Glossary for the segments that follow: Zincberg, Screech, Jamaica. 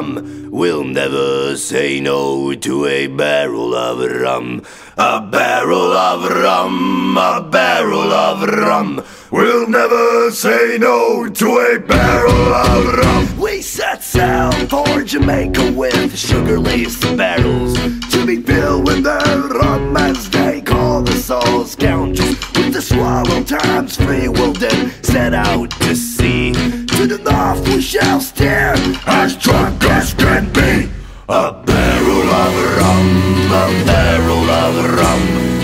rum. We'll never say no to a barrel of rum. A barrel of rum, a barrel of rum. We'll never say no to a barrel of rum. We set sail for Jamaica with sugar leaves for barrels, to be filled with the rum as they call the soul scoundrels. With the swallow times free, we'll then set out to sea. To the north we shall steer, as drunk as can be. A barrel of rum, a barrel of rum.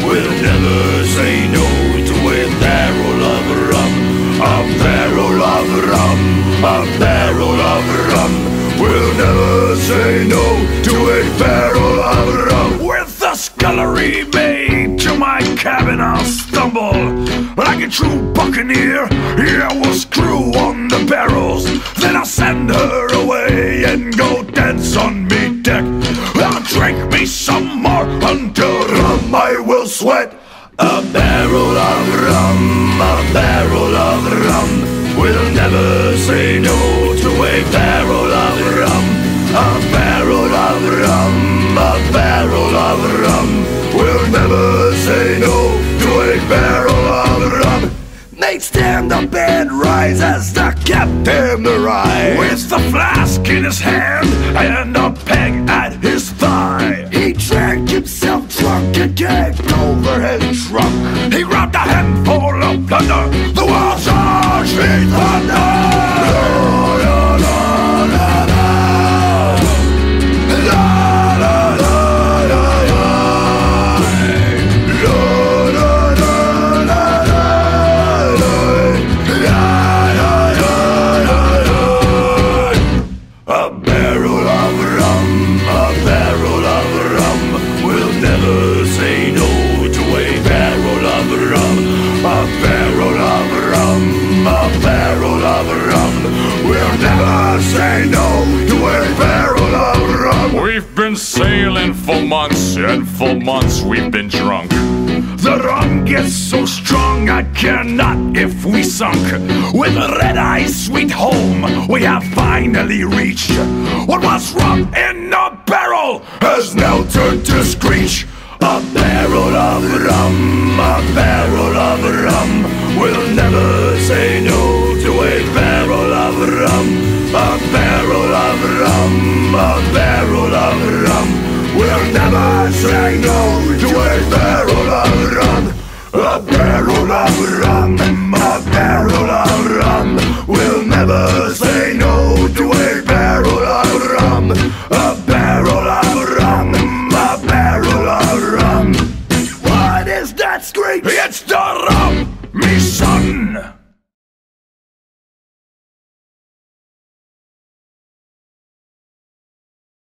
We'll never say no to a barrel of rum. A barrel of rum, a barrel of rum. We'll never say no to a barrel of rum. With the scullery maid to my cabin I'll stumble. Like a true buccaneer, here we'll screw on the barrels. Then I'll send her away and go dance on me deck. I'll drink me some more until rum I will sweat. A barrel of rum, a barrel of rum. We'll never say no to a barrel of rum. A barrel of rum, a barrel of rum. We'll never say no to a barrel of rum. Mates, stand up and rise as the captain arrives, with the flask in his hand and a peg at his thigh. He drank himself drunk and kicked over his trunk. He robbed a handful of plunder. The walls are street thunder. We'll never say no to a barrel of rum. We've been sailing for months, and for months we've been drunk. The rum gets so strong, I care not if we sunk. With red eyes, sweet home, we have finally reached. What was rum in a barrel has now turned to screech. A barrel of rum, a barrel of rum. We'll never say